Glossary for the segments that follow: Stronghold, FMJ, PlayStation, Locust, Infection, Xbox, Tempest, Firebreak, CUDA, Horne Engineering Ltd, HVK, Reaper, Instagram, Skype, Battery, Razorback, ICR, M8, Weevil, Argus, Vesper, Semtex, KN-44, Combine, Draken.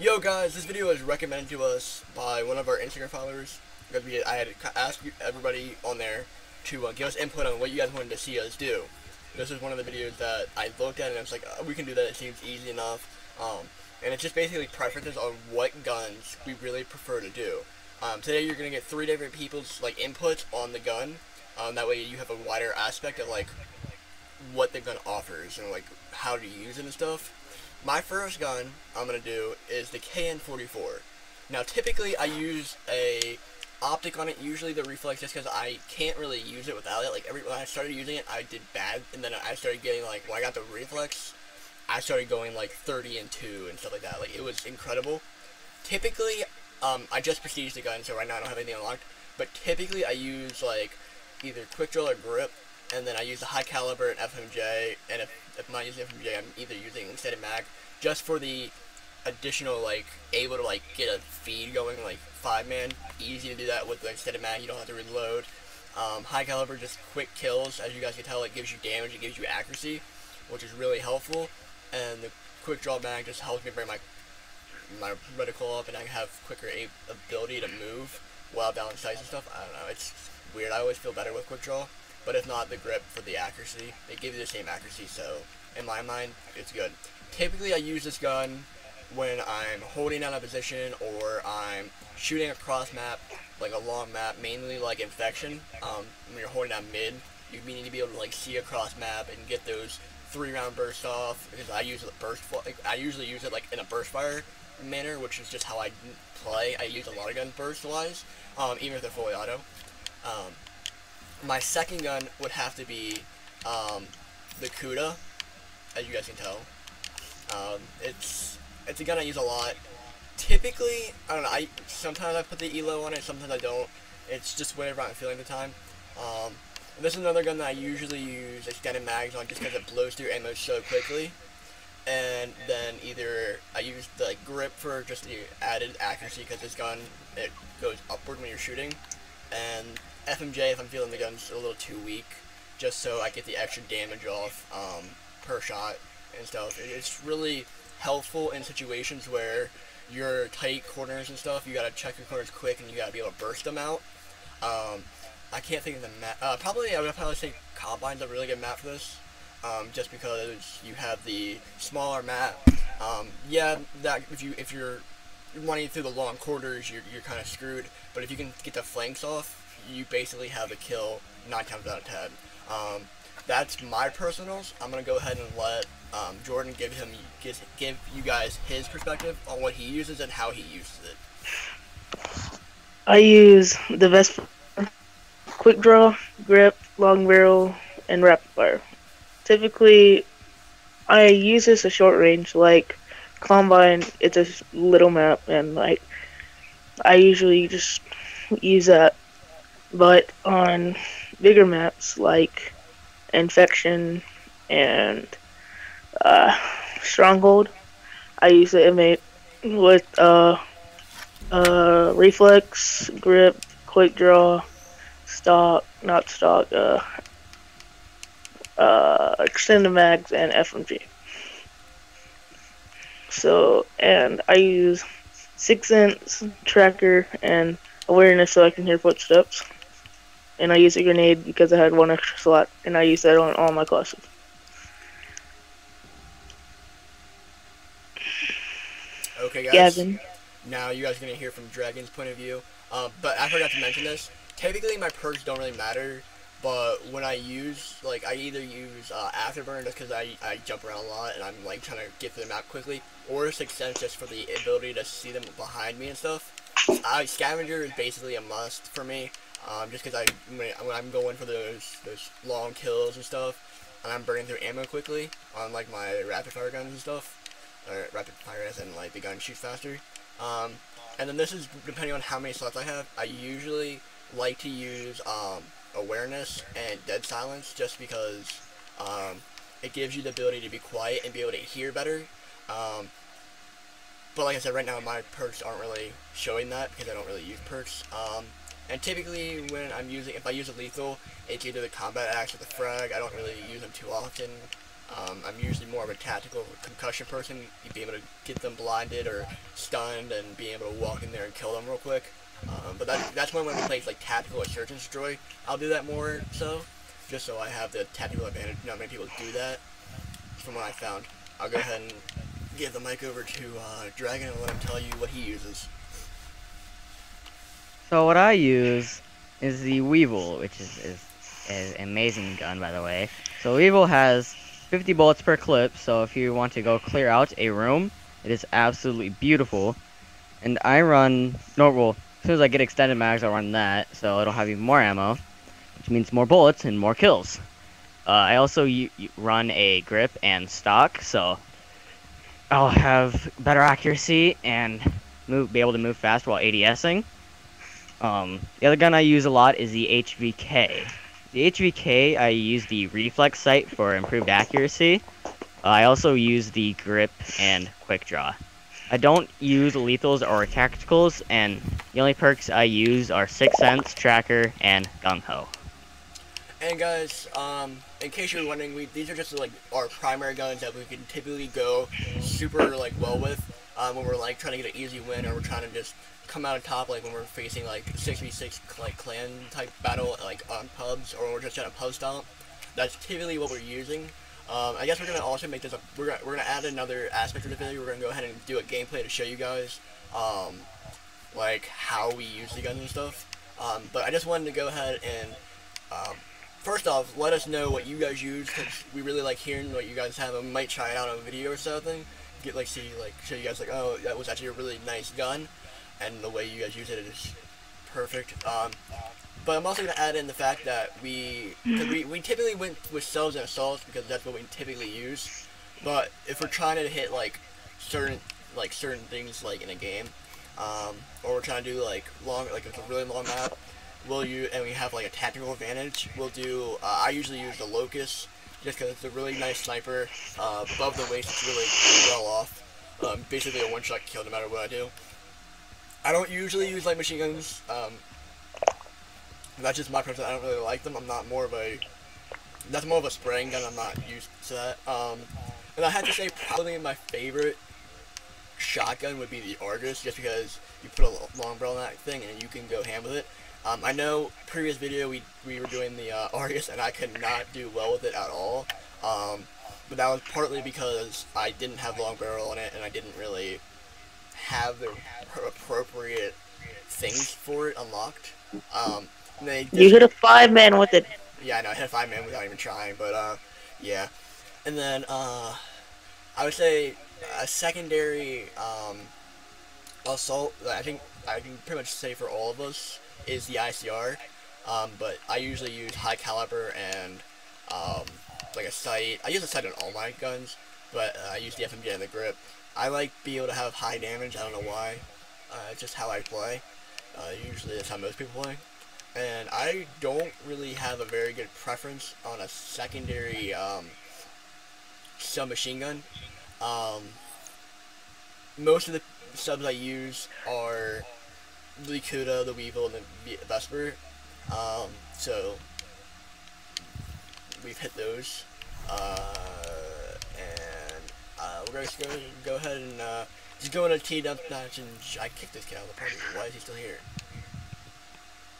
Yo guys, this video was recommended to us by one of our Instagram followers, because I had asked everybody on there to give us input on what you guys wanted to see us do. This is one of the videos that I looked at and I was like, oh, we can do that, it seems easy enough. And it's just basically preferences on what guns we really prefer to do. Today you're going to get 3 different people's inputs on the gun. That way you have a wider aspect of what the gun offers and how to use it and stuff. My first gun I'm going to do is the KN-44. Now typically I use a optic on it, usually the reflex, just because I can't really use it without it. When I started using it, I did bad, and then I started getting, when I got the reflex, I started going 30 and 2 and stuff like that. It was incredible. Typically, I just prestiged the gun, so right now I don't have anything unlocked, but typically I use either quick drill or grip, and then I use the high caliber and FMJ, and if I'm not using FMJ, I'm either using extended mag, just for the additional, able to, get a feed going, 5-man, easy to do that with, extended mag, you don't have to reload. High caliber, just quick kills, as you guys can tell, it gives you damage, it gives you accuracy, which is really helpful, and the quick draw mag just helps me bring my reticle up, and I have quicker ability to move while balanced sights and stuff. I don't know, it's weird, I always feel better with quick draw, but if not, the grip for the accuracy, they give you the same accuracy, so, in my mind, it's good. Typically, I use this gun when I'm holding down a position or I'm shooting across map, a long map, mainly Infection. When you're holding down mid, you need to be able to see across map and get those 3-round bursts off, because I use I usually use it in a burst fire manner, which is just how I play. I use a lot of gun burst wise, even if they're fully auto. My second gun would have to be the CUDA, as you guys can tell. It's a gun I use a lot. Typically, I don't know, sometimes I put the ELO on it, sometimes I don't. It's just whatever I'm feeling at the time. This is another gun that I usually use extended mags on, just because it blows through ammo so quickly. And then either I use the grip for just the added accuracy, because this gun, it goes upward when you're shooting. And FMJ if I'm feeling the gun's a little too weak, just so I get the extra damage off per shot and stuff. It's really helpful in situations where you're tight corners and stuff. You gotta check your corners quick and you gotta be able to burst them out. I can't think of the map. I would probably say Combine's a really good map for this, just because you have the smaller map. Yeah, that if you're running through the long quarters, you're kind of screwed. But if you can get the flanks off, you basically have a kill 9 times out of 10. That's my personals. I'm gonna go ahead and let Jordan give you guys his perspective on what he uses and how he uses it. I use the Vesper, quick draw, grip, long barrel, and rapid fire. Typically, I use this at short range, Combine. It's a little map, and I usually just use that. But on bigger maps like Infection and Stronghold, I use the M8 with reflex, grip, quick draw, extended mags, and FMG. So, and I use 6 inch tracker and awareness so I can hear footsteps. And I use a grenade because I had 1 extra slot, and I use that on all my classes. Okay, guys. Gavin. Now you guys are going to hear from Dragon's point of view. But I forgot to mention this. Typically, my perks don't really matter, but when I use, I either use Afterburn just because I jump around a lot and I'm, trying to get to the map quickly, or Sixth Sense just for the ability to see them behind me and stuff. Scavenger is basically a must for me, just because when I'm going for those long kills and stuff, and I'm burning through ammo quickly on, my rapid-fire guns and stuff, or rapid-fire as in, the gun shoots faster. And then this is depending on how many slots I have. I usually like to use awareness and dead silence, just because it gives you the ability to be quiet and be able to hear better. But like I said, right now my perks aren't really showing that because I don't really use perks. And typically when if I use a lethal, it's either the combat axe or the frag. I don't really use them too often. I'm usually more of a tactical concussion person. You'd be able to get them blinded or stunned and be able to walk in there and kill them real quick. But that's when we play like tactical or surgeon's droid. I'll do that more so, just so I have the tactical advantage. Not many people do that, from what I found. I'll go ahead and give the mic over to Dragon and let him tell you what he uses. So what I use is the Weevil, which is an amazing gun, by the way. So Weevil has 50 bullets per clip, so if you want to go clear out a room, it is absolutely beautiful. And I run normal. As soon as I get extended mags, I'll run that, so it'll have even more ammo, which means more bullets and more kills. I also run a grip and stock, so I'll have better accuracy and be able to move fast while ADSing. The other gun I use a lot is the HVK. The HVK, I use the reflex sight for improved accuracy. I also use the grip and quick draw. I don't use lethals or tacticals, and the only perks I use are Sixth Sense, Tracker, and Gung Ho. And guys, in case you're wondering, these are just like our primary guns that we can typically go super like well with when we're like trying to get an easy win, or we're trying to just come out on top, like when we're facing like 6v6 like clan type battle, like on pubs, or we're just at a pub stomp. That's typically what we're using. I guess we're gonna also make this a we're gonna add another aspect to the video. We're gonna go ahead and do a gameplay to show you guys like how we use the guns and stuff. But I just wanted to go ahead and first off, let us know what you guys use, because we really like hearing what you guys have. I might try it out on a video or something. Get like see like show you guys like, oh, that was actually a really nice gun. And the way you guys use it is perfect. But I'm also going to add in the fact that we typically went with selves and assaults because that's what we typically use. But if we're trying to hit like certain things like in a game, or we're trying to do like it's a really long map, we have like a tactical advantage. We'll do I usually use the Locust just because it's a really nice sniper. Above the waist, it's really well off. Basically a one-shot kill no matter what I do. I don't usually use light machine guns. That's just my preference. I don't really like them. I'm not more of a. That's more of a spraying gun. I'm not used to that. And I have to say, probably my favorite shotgun would be the Argus, just because you put a long barrel on that thing and you can go ham with it. I know previous video we were doing the Argus and I could not do well with it at all. But that was partly because I didn't have long barrel on it and I didn't really have the appropriate things for it unlocked. You hit a 5-man with it. Yeah, I know, I hit a 5-man without even trying, but yeah. And then I would say a secondary assault that I think I can pretty much say for all of us is the ICR. But I usually use high caliber and like a sight. I use a sight on all my guns, but I use the FMJ and the grip. I like being able to have high damage, I don't know why, just how I play, usually that's how most people play. And I don't really have a very good preference on a secondary submachine gun. Most of the subs I use are the CUDA, the Weevil, and the Vesper, so we've hit those. We're going to go ahead and just go into teed up notch, and I kicked this guy out of the party. Why is he still here?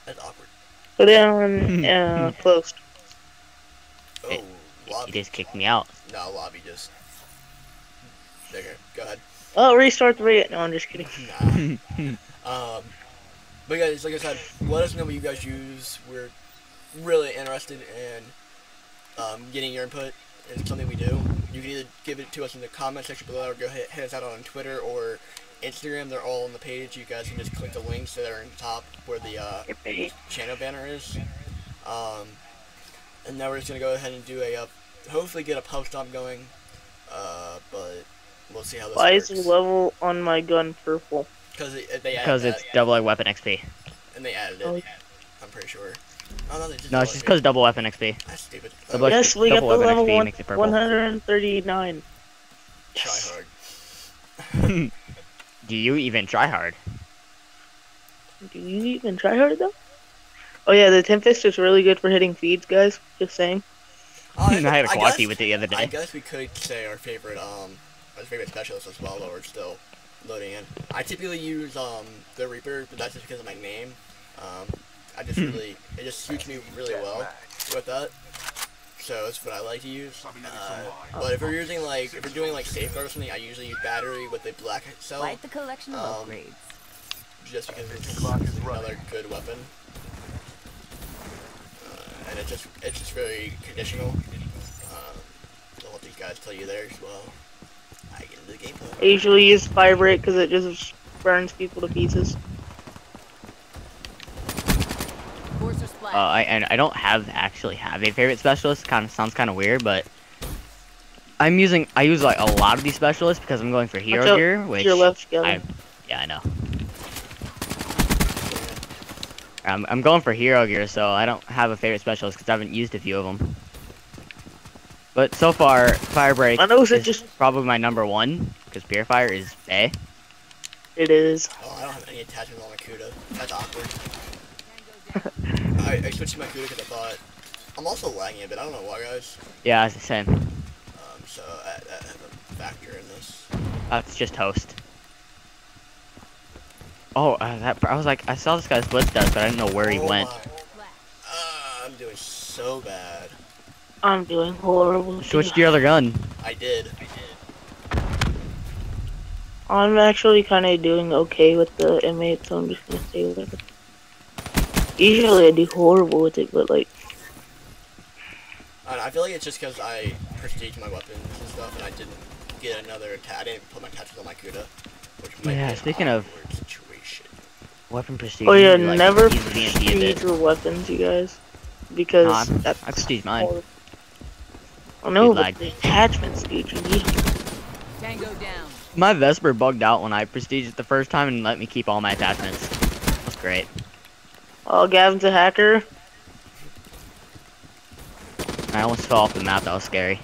That's awkward. Put down closed. Oh, lobby. He just kicked me out. No, lobby just. There you go. Go ahead. Oh, restart the raid. No, I'm just kidding. Nah. But guys, like I said, let us know what you guys use. We're really interested in getting your input. It's something we do. You can either give it to us in the comment section below, or go hit us out on Twitter or Instagram. They're all on the page. You guys can just click the links that are in the top where the channel banner is. And now we're just going to go ahead and do a, hopefully get a pub stomp going. But we'll see how this works. Why is the level on my gun purple? Because it's double A weapon XP. And they added it, I'm pretty sure. Oh, no, it's just because double weapon XP. That's stupid. Yes, we got the level 139. Yes. Try hard. Do you even try hard? Do you even try hard, though? Oh yeah, the Tempest is really good for hitting feeds, guys. Just saying. I had a quad with the other day. I guess we could say our favorite specialist as well, though we're still loading in. I typically use the Reaper, but that's just because of my name. I just really, it just suits me really well with that. So it's what I like to use. But if we're using like, if we're doing like safeguard or something, I usually use battery with a black cell. Like the collection of upgrades. Just because it's another good weapon. And it's just very conditional. I'll let these guys tell you there as well. I get into the game mode. I usually use Firebreak because it just burns people to pieces. And I don't actually have a favorite specialist. Kind of sounds kind of weird, but I'm using like a lot of these specialists because I'm going for hero gear, which yeah, I know. I'm going for hero gear, so I don't have a favorite specialist because I haven't used a few of them. But so far, Firebreak is probably my number one because Purifier is A. It is. Oh, I don't have any attachments on my CUDA. That's awkward. I switched to my CUDA because I thought I'm also lagging a bit. I don't know why, guys. Yeah, it's the same. So that has a factor in this. It's just host. Oh, I was like, I saw this guy's blitz does, but I didn't know where he went. I'm doing so bad. I'm doing horrible. Switched your other gun. I did. I'm actually kind of doing okay with the M8, so I'm just gonna stay with it. Usually I do horrible with it, but like... I don't know, I feel like it's just because I prestiged my weapons and stuff, and I didn't get another attack. I didn't put my attachments on my CUDA, which might be speaking of... Weapon prestige. Oh yeah, like, never prestige your weapons, you guys, because that's prestige mine. Hard. Oh no, but the attachments, dude. You need Tango down. My Vesper bugged out when I prestiged it the first time and let me keep all my attachments. That's great. Oh, Gavin's a hacker. I almost fell off the map. That was scary.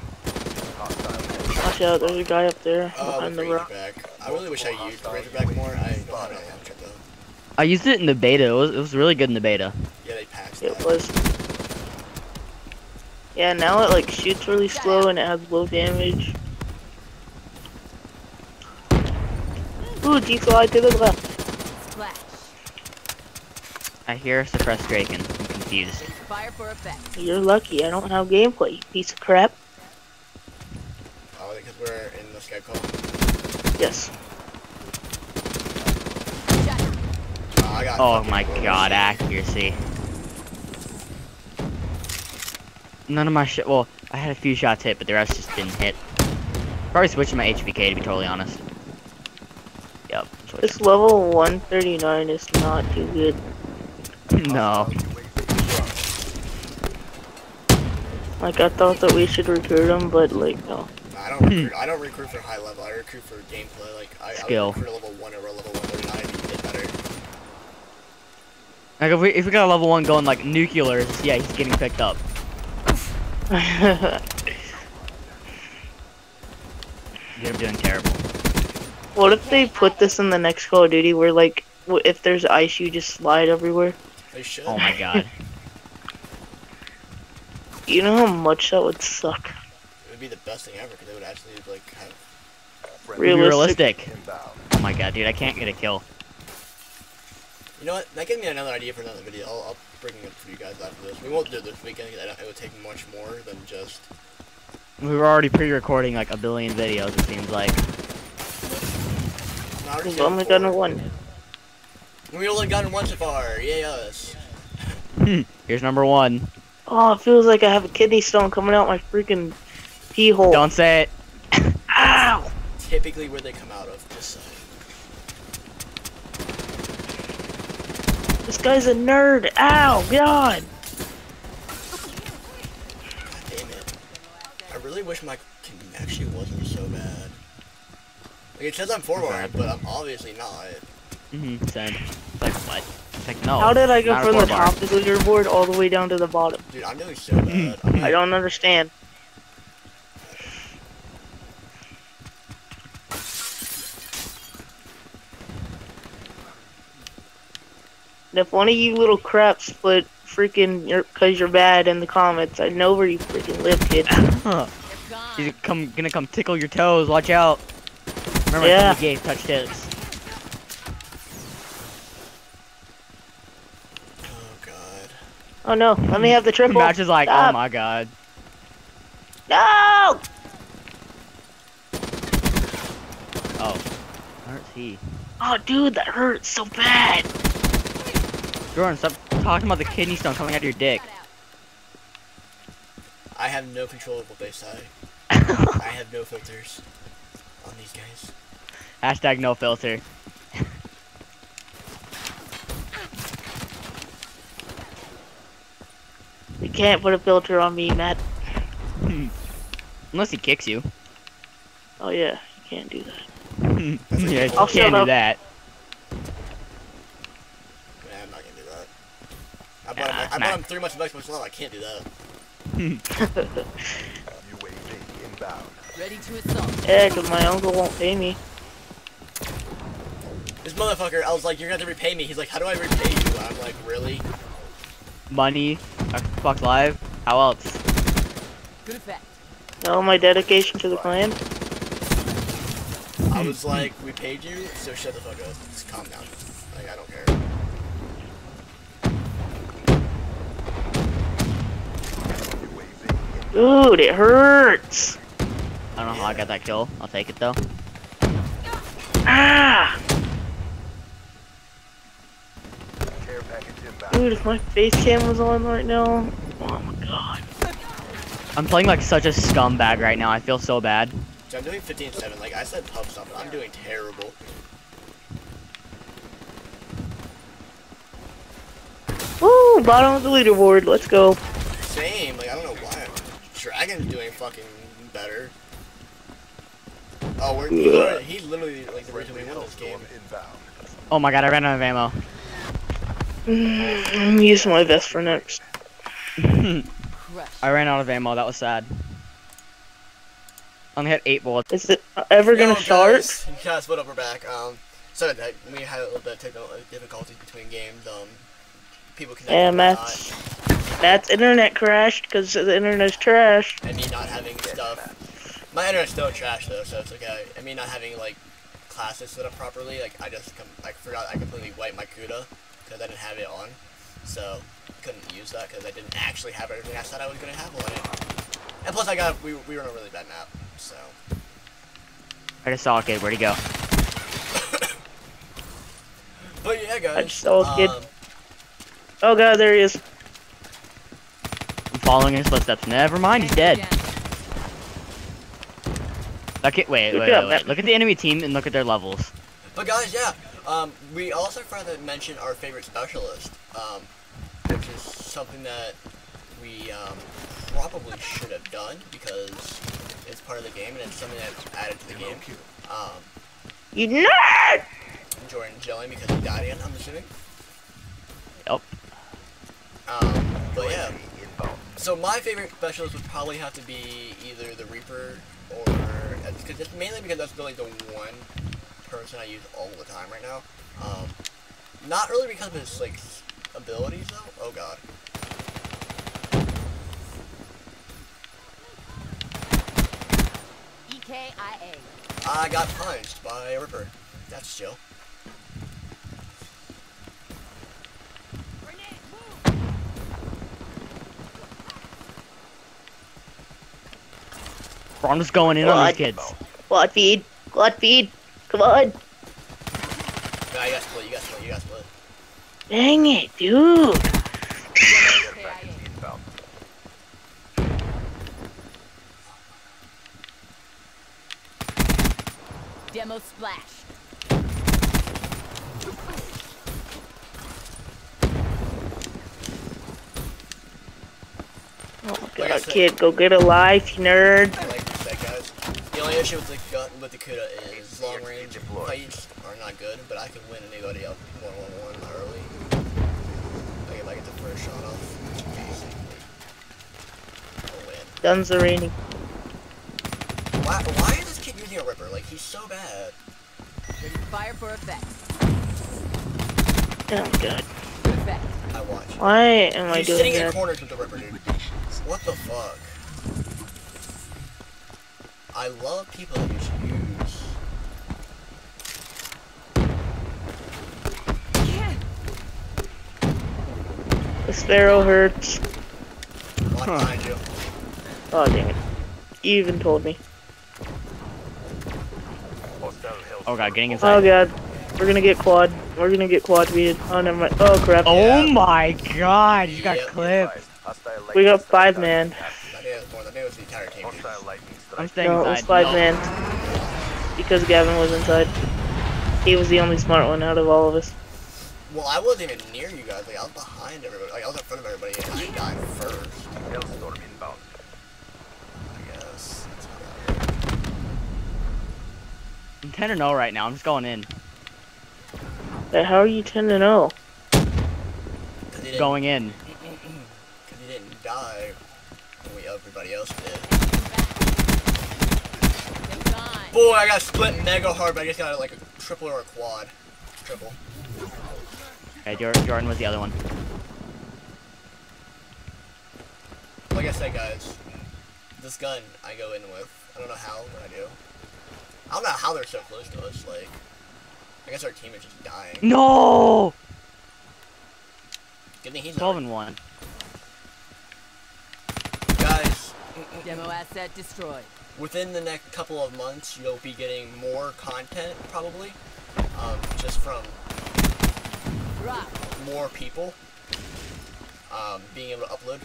Watch out! There's a guy up there behind the rock. I really wish I used the Razorback more. I don't know how to though. I used it in the beta. It was really good in the beta. Yeah, they patched it. It was. Yeah, now it like shoots really slow and it has low damage. Ooh, D-slide to the left. Splash. I hear a suppressed Draken. I'm confused. Fire for effect. You're lucky. I don't have gameplay, you piece of crap. Oh, because we're in the Skype call. Yes. Oh my god, accuracy. None of my shit. Well, I had a few shots hit, but the rest just didn't hit. Probably switching my HVK to be totally honest. Yep. This level 139 is not too good. No. Like, I thought that we should recruit him, but like, no. I don't recruit for high level, I recruit for gameplay. Like, I recruit level 1 over level 139. Like if we got a level 1 going like nuclear, yeah, he's getting picked up. You're doing terrible. What if they put this in the next Call of Duty where like, if there's ice you just slide everywhere? They should. Oh my god. You know how much that would suck? It would be the best thing ever because they would actually like have... Realistic. Oh my god, dude, I can't get a kill. You know what? That gave me another idea for another video. I'll bring it up for you guys after this. We won't do it this weekend. It would take much more than just... We were already pre-recording like a billion videos, it seems like. We've only done one. We've only gotten one so far. Yay us. Here's number 1. Oh, it feels like I have a kidney stone coming out my freaking pee hole. Don't say it. Ow! Typically where they come out of, just saying. This guy's a nerd. Ow, god. God damn it. I really wish my connection wasn't so bad. Like, it says I'm forward, but I'm obviously not. Same. It's like, what? It's like, no. How did I go from the top of the leaderboard all the way down to the bottom? Dude, I'm doing so bad. I don't understand. And if one of you little craps put freaking, cause you're bad in the comments. I know where you freaking live, kid. He's gonna come tickle your toes. Watch out. Remember when he gave touch tips. Oh god. Oh no. Let me have the triple. Match is like, stop. Oh my god. No. Oh, where's he? Oh dude, that hurts so bad. Jordan, stop talking about the kidney stone coming out of your dick. I have no control of what they say. I have no filters on these guys. Hashtag no filter. You can't put a filter on me, Matt. Unless he kicks you. Oh yeah, you can't do that. Yeah, you can't do that. I bought him 3 months of Xbox Live. I can't do that. UAV inbound. Ready to assault. Yeah, cause my uncle won't pay me. This motherfucker, I was like, you're gonna have to repay me. He's like, how do I repay you? I'm like, really? Money, Xbox Live. How else? Good effect. Oh, my dedication to the clan. I was like, we paid you, so shut the fuck up. Just calm down. Like, I don't care. Dude, it hurts! I don't know how I got that kill. I'll take it though. Ah! Dude, if my face cam was on right now... Oh my god. I'm playing like such a scumbag right now. I feel so bad. So I'm doing 15-7. Like I said pub something. I'm doing terrible. Woo! Bottom of the leaderboard. Let's go. Same. Like I don't know why. Dragon's doing fucking better. Oh, he literally like the reason we won this game. Oh my god, I ran out of ammo. I'm gonna use my vest for next. I ran out of ammo. That was sad. I only had 8 bullets. Is it ever gonna start? Guys, what up? We're back. Sorry that we had a little bit of technical difficulty between games. People connected. Yeah, Matt's internet crashed because the internet's trash. And me not having stuff. My internet's still trash though, so it's okay. And me not having like classes set up properly. Like I forgot I completely wiped my CUDA because I didn't have it on, so I couldn't use that because I didn't actually have everything I said I was gonna have on it. And plus, we were on a really bad map, so. I just saw a kid. Where'd he go? But yeah, guys. I just saw a kid. Oh god, there he is. I'm following his footsteps. Never mind, he's dead. Okay, wait. Look at the enemy team and look at their levels. But guys, yeah. We also forgot to mention our favorite specialist, which is something that we probably should have done because it's part of the game and it's something that's added to the game. You nerd! Jordan Jelly because he died again, I'm assuming. Yep. But yeah. So my favorite specialist would probably have to be either the Reaper or... Just mainly because that's really the one person I use all the time right now. Not really because of his like abilities though. Oh god. EKIA. I got punched by a Reaper. That's chill. I'm just going in on these kids. Quad feed. Quad feed. Come on. Nah, you got split. Dang it, dude. Demo splash. Oh my god, kid, go get a life, you nerd. The only issue with the CUDA is long range fights are not good, but I can win anybody else 1-1-1 early. Like if I get the first shot off, basically, I'll win. Guns are raining. Why is this kid using a Ripper? Like he's so bad. Fire for effect. Oh god. Effect. I watch. Why am I doing that? He's sitting in corners with the Reaper, dude. What the fuck? I love people that use The sparrow hurts. Huh. Oh, dang it. You even told me. Oh god, getting inside. Oh god. We're gonna get quad. We're gonna get quad beat. Oh, never mind. Oh crap. Oh my god, you got clipped. We got 5-man. I'm staying inside. No, it was 5-man. Because Gavin was inside. He was the only smart one out of all of us. Well, I wasn't even near you guys. Like, I was behind everybody. Like, I was in front of everybody, and I died first. I guess. I'm 10-0 right now. I'm just going in. But how are you 10-0? Going in. Because you didn't die when everybody else did. Boy, I got split mega hard, but I just got like a triple or a quad. Triple. Okay, Jordan was the other one. Like I said, guys, this gun I go in with. I don't know how, but I do. I don't know how they're so close to us. Like, I guess our team is just dying. No. Good thing he's 12-1. Guys, demo asset destroyed. Within the next couple of months, you'll be getting more content probably, just from more people being able to upload.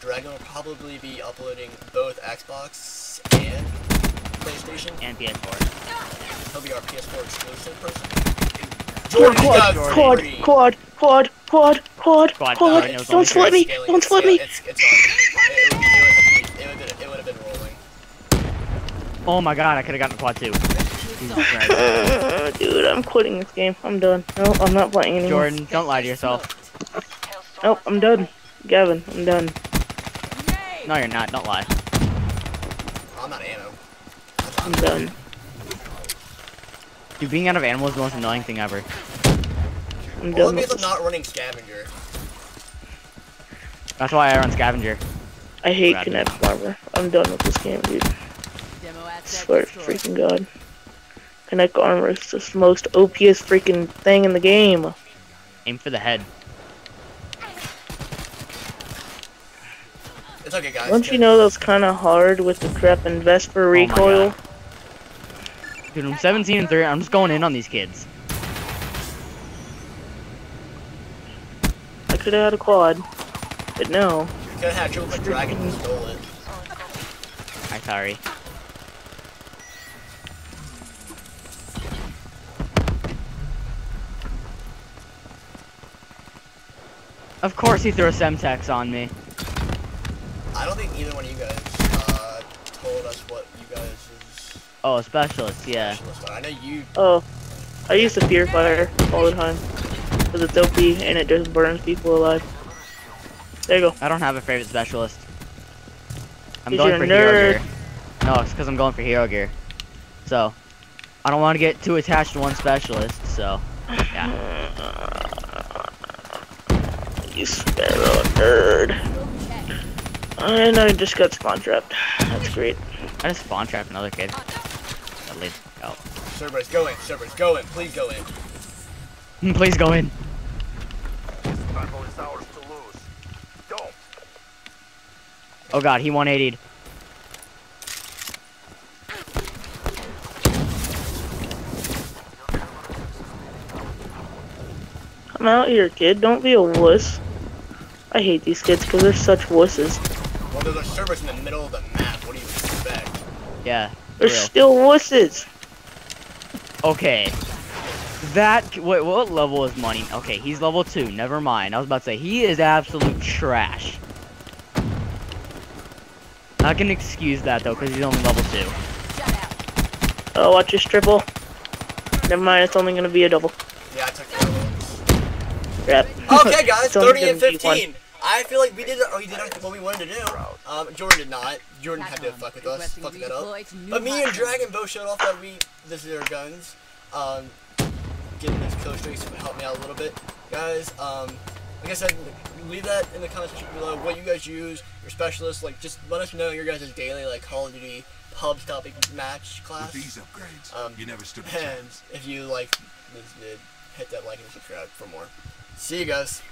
Dragon will probably be uploading both Xbox and PlayStation. And PS4. He'll be our PS4 exclusive person. Jordan, quad. Don't split me. Don't split me. It would have been rolling. Oh my god, I could have gotten quad too. Dude, I'm quitting this game. I'm done. No, I'm not playing anymore. Jordan, don't lie to yourself. Nope, I'm done. Gavin, I'm done. No, you're not. Don't lie. I'm not ammo. I'm done. Dude, being out of ammo is the most annoying thing ever. I'm done. Well, I'm not running scavenger. That's why I run scavenger. I hate Connect Farmer. I'm done with this game, dude. I swear to freaking god. Connect Armor is just the most OPS freaking thing in the game. Aim for the head. It's okay, guys. Don't you know that's kind of hard with the crap and Vesper recoil? Oh, dude, I'm 17-3. I'm just going in on these kids. I could have had a quad, but no. You could have had trouble with Dragon and stole it. I'm sorry. Of course he threw a Semtex on me. I don't think either one of you guys told us what you guys is. Oh, specialist, yeah. Specialist. I know you. Oh, I use the fear fire all the time because it's OP and it just burns people alive. There you go. I don't have a favorite specialist. I'm going for hero gear. No, it's because I'm going for hero gear. So, I don't want to get too attached to one specialist. So, yeah. You sparrow nerd. And I just got spawn trapped. That's great. I just spawn trapped another kid. At least. Oh. Servers, go in. Servers, go in. Please go in. Please go in. This battle is ours to lose. Don't. Oh god, he 180'd. Come out here, kid. Don't be a wuss. I hate these kids because they're such wusses. Well, there's a servers in the middle of the map. What do you expect? Yeah. They're still wusses. Okay. Wait, what level is money? Okay, he's level 2. Never mind. I was about to say, he is absolute trash. I can excuse that, though, because he's only level 2. Oh, watch this triple. Never mind, it's only going to be a double. Yeah, I took that. Crap. Okay, guys, 30-15. I feel like we did what we wanted to do. Jordan did not. Jordan had to fuck with us, fucking that up. But me and Dragon both showed off that this is our guns. Getting those kill streaks would help me out a little bit, guys. Like I said, leave that in the comments below, what you guys use, your specialists, like, just let us know your guys' daily, like, Call of Duty pub topic match class. With these upgrades, you never stood a chance. And if you like this vid, hit that like and subscribe for more. See you guys.